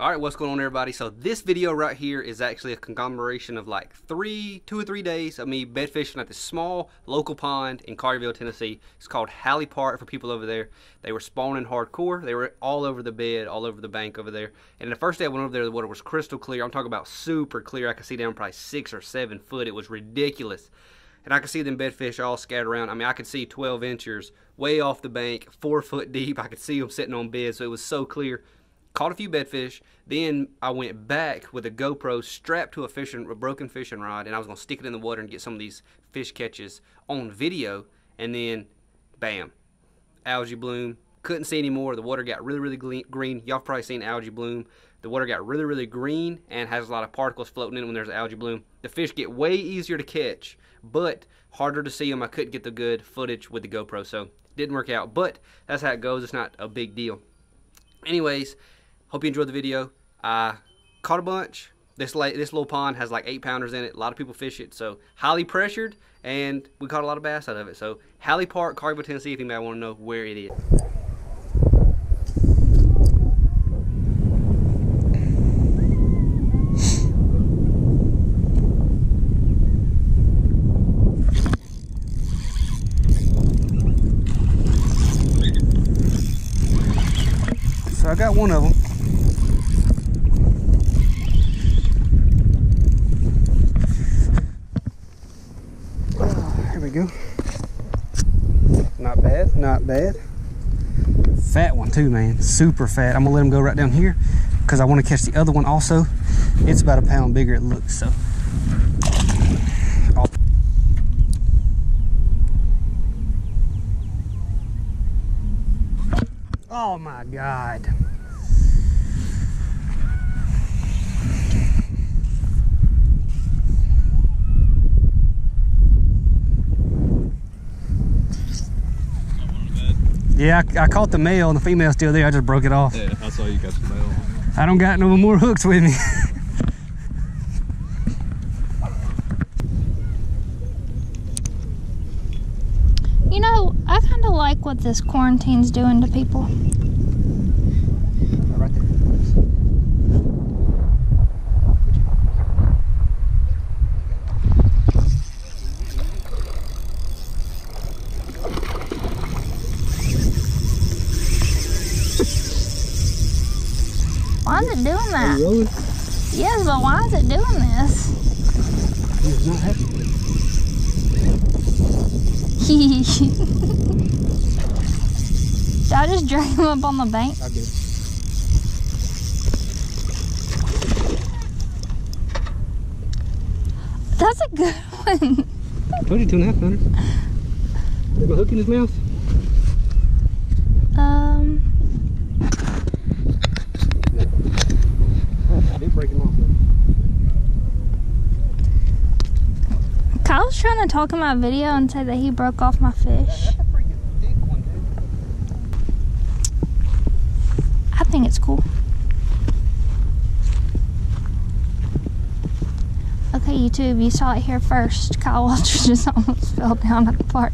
All right, what's going on, everybody? So this video right here is actually a conglomeration of like two or three days of me bed fishing at this small local pond in Collierville, Tennessee. It's called Halley Park for people over there. They were spawning hardcore. They were all over the bed, all over the bank over there. And the first day I went over there, the water was crystal clear. I'm talking about super clear. I could see down probably 6 or 7 foot. It was ridiculous. And I could see them bedfish all scattered around. I mean, I could see 12-inchers way off the bank, 4 foot deep. I could see them sitting on beds, so it was so clear. Caught a few bedfish. Then I went back with a GoPro strapped to a broken fishing rod, and I was going to stick it in the water and get some of these fish catches on video. And then, bam, algae bloom. Couldn't see any more. The water got really, really green. Y'all probably seen algae bloom. The water got really, really green and has a lot of particles floating in it when there's algae bloom. The fish get way easier to catch, but harder to see them. I couldn't get the good footage with the GoPro, so didn't work out. But that's how it goes. It's not a big deal. Anyways, hope you enjoyed the video. I caught a bunch. This little pond has like 8-pounders in it. A lot of people fish it, so highly pressured, and we caught a lot of bass out of it. So Halley Park, Collierville, Tennessee, if anybody want to know where it is. I got one of them. Here we go. Not bad, not bad. Fat one too, man. Super fat. I'm gonna let him go right down here because I want to catch the other one also. It's about a pound bigger, it looks, so. Oh my God. Yeah, I caught the male and the female's still there. I just broke it off. Yeah, I saw you got the male. I don't got no more hooks with me. You know, I kind of like what this quarantine's doing to people. Right there. Why is it doing that? Really? Yes, but why is it doing this? It's not happening. Should I just drag him up on the bank? I did. That's a good one. I told you 2.5 pounder. Is my hook in his mouth? I did break him off though. Kyle's trying to talk in my video and say that he broke off my fish. I think it's cool. Okay, YouTube, you saw it here first. Kyle Welcher just almost fell down at the park.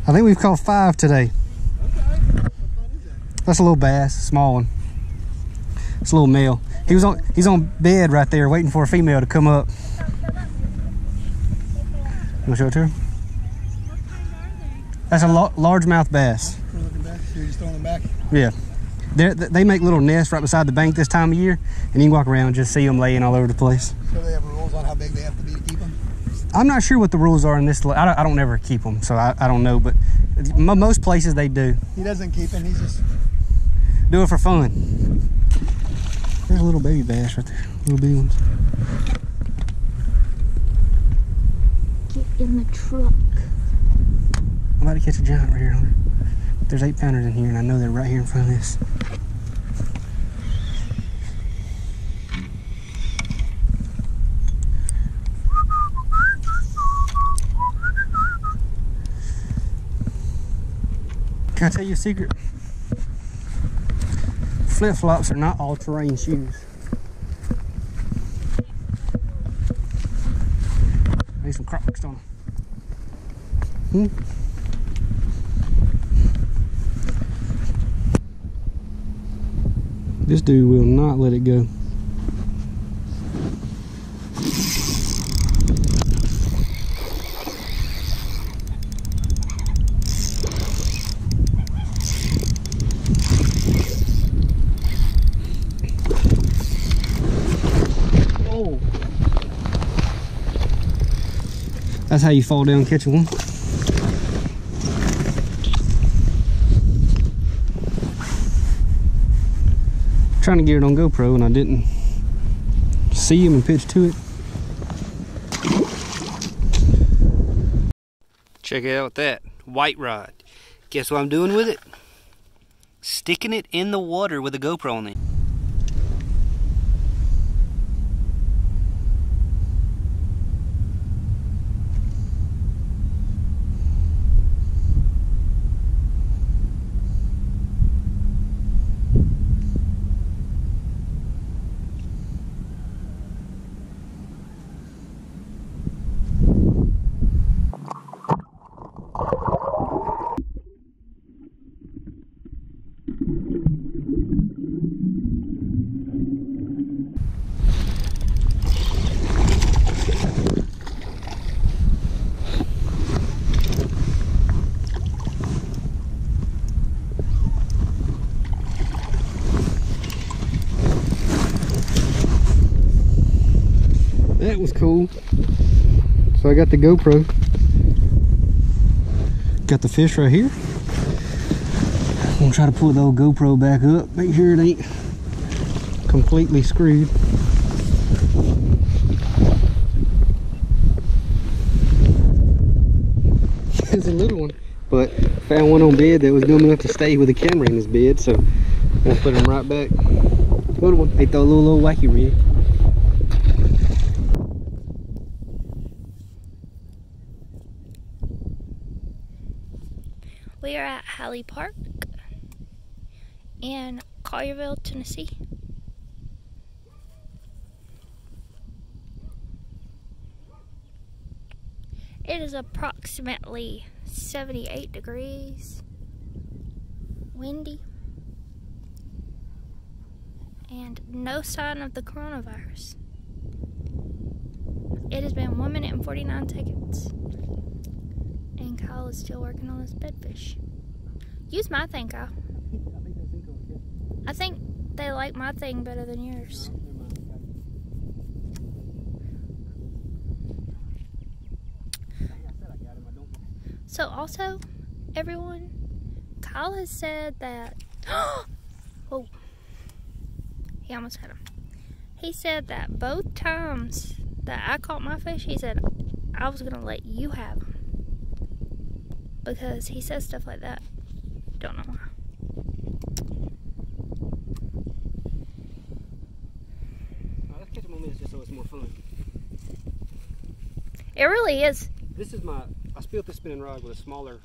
I think we've caught 5 today. Okay. What kind is that? That's a little bass, small one. It's a little male. He's on bed right there waiting for a female to come up. You wanna show it to her? What kind are they? That's a largemouth bass. You're just throwing them back? Yeah. They make little nests right beside the bank this time of year, and you can walk around and just see them laying all over the place. So they have rules on how big they have to be to keep them? I'm not sure what the rules are in this. I don't ever keep them, so I don't know, but most places they do. He doesn't keep them, he's just... do it for fun. There's a little baby bass right there, little baby ones. Get in the truck. I'm about to catch a giant right here, Hunter. there's 8-pounders in here, and I know they're right here in front of this. Can I tell you a secret? Flip-flops are not all-terrain shoes. I need some Crocs on them. This dude will not let it go. That's how you fall down and catch one. I'm trying to get it on GoPro and I didn't see him and pitch to it. Check out that white rod. Guess what I'm doing with it? Sticking it in the water with a GoPro on it. That was cool. So I got the GoPro. Got the fish right here. I'm gonna try to pull the old GoPro back up, make sure it ain't completely screwed. It's a little one, but found one on bed that was dumb enough to stay with the camera in his bed, so I'm gonna put him right back. Good one. Ate that little wacky rig. We are at Halley Park in Collierville, Tennessee. It is approximately 78 degrees, windy, and no sign of the coronavirus. It has been 1 minute and 49 seconds. And Kyle is still working on his bedfish. Use my thing, Kyle. I think they like my thing better than yours. So also, everyone, Kyle has said that, oh, he almost hit him. He said that both times that I caught my fish, he said, I was gonna let you have them. Because he says stuff like that. Don't know why. Let's catch him on this just so it's more fun. It really is. This is my, I spilled this spinning rod with a smaller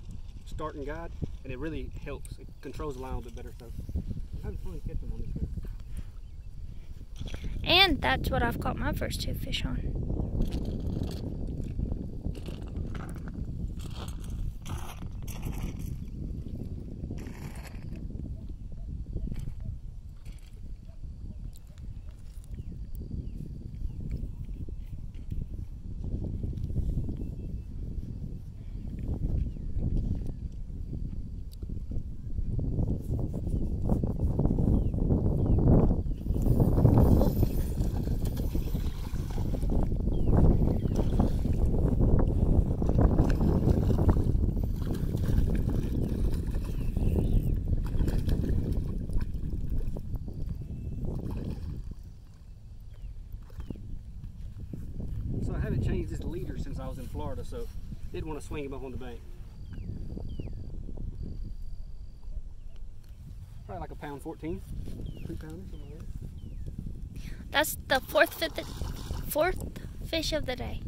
starting guide, and it really helps. It controls the line a little bit better, so I'm having fun catching on this. And that's what I've caught my first 2 fish on. Changed his leader since I was in Florida, so didn't want to swing him up on the bank. probably like a pound 14, 2 pounders, something like that. That's the fourth fish of the day.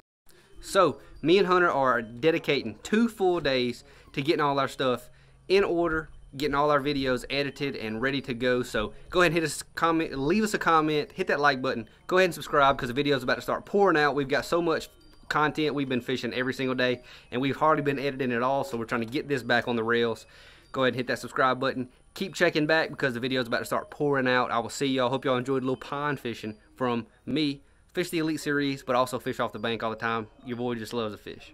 So me and Hunter are dedicating 2 full days to getting all our stuff in order, getting all our videos edited and ready to go. So go ahead and hit us comment, leave us a comment, hit that like button, go ahead and subscribe because the video's about to start pouring out. We've got so much content. We've been fishing every single day and we've hardly been editing at all, so we're trying to get this back on the rails. Go ahead and hit that subscribe button. Keep checking back because the video's about to start pouring out. I will see y'all. Hope y'all enjoyed a little pond fishing from me. Fish the Elite Series, but also fish off the bank all the time. Your boy just loves to fish.